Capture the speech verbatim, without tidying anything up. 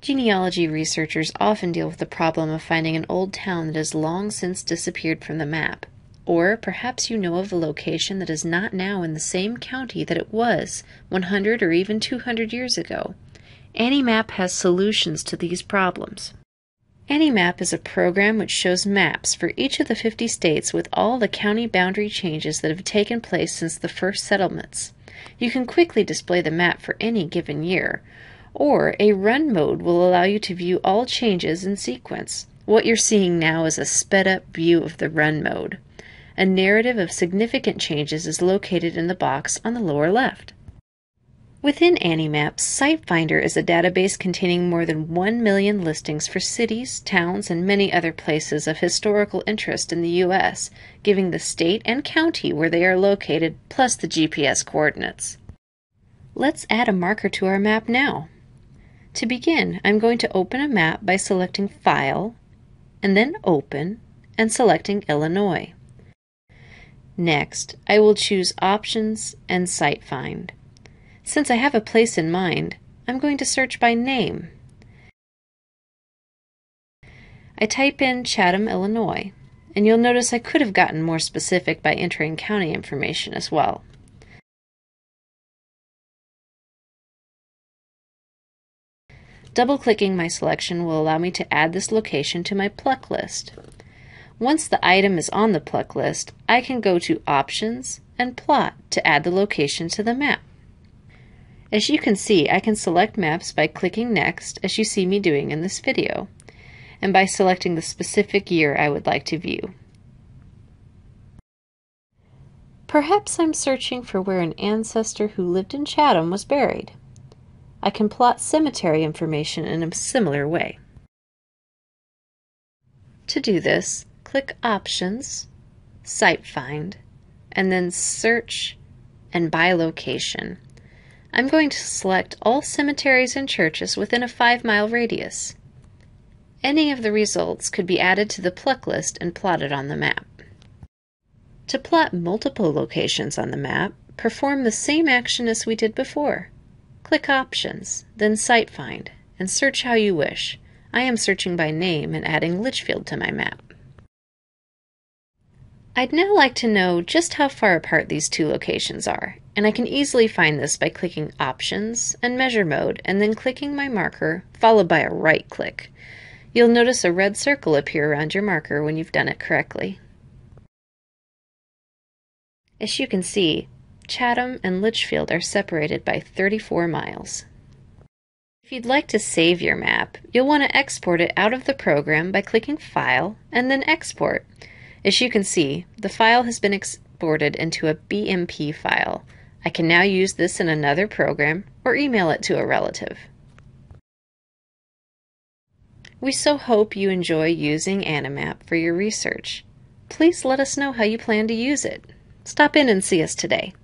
Genealogy researchers often deal with the problem of finding an old town that has long since disappeared from the map. Or perhaps you know of a location that is not now in the same county that it was one hundred or even two hundred years ago. AniMap has solutions to these problems. AniMap is a program which shows maps for each of the fifty states with all the county boundary changes that have taken place since the first settlements. You can quickly display the map for any given year. Or a run mode will allow you to view all changes in sequence. What you're seeing now is a sped-up view of the run mode. A narrative of significant changes is located in the box on the lower left. Within AniMap, SiteFinder is a database containing more than one million listings for cities, towns, and many other places of historical interest in the U S, giving the state and county where they are located, plus the G P S coordinates. Let's add a marker to our map now. To begin, I'm going to open a map by selecting File, and then Open, and selecting Illinois. Next, I will choose Options and SiteFind. Since I have a place in mind, I'm going to search by name. I type in Chatham, Illinois, and you'll notice I could have gotten more specific by entering county information as well. Double-clicking my selection will allow me to add this location to my pluck list. Once the item is on the pluck list, I can go to Options and Plot to add the location to the map. As you can see, I can select maps by clicking Next, as you see me doing in this video, and by selecting the specific year I would like to view. Perhaps I'm searching for where an ancestor who lived in Chatham was buried. I can plot cemetery information in a similar way. To do this, click Options, SiteFind, and then Search and by location. I'm going to select all cemeteries and churches within a five mile radius. Any of the results could be added to the pluck list and plotted on the map. To plot multiple locations on the map, perform the same action as we did before. Click Options, then SiteFind, and search how you wish. I am searching by name and adding Litchfield to my map. I'd now like to know just how far apart these two locations are, and I can easily find this by clicking Options and Measure Mode, and then clicking my marker, followed by a right click. You'll notice a red circle appear around your marker when you've done it correctly. As you can see, Chatham and Litchfield are separated by thirty-four miles. If you'd like to save your map, you'll want to export it out of the program by clicking File and then Export. As you can see, the file has been exported into a B M P file. I can now use this in another program or email it to a relative. We so hope you enjoy using AniMap for your research. Please let us know how you plan to use it. Stop in and see us today.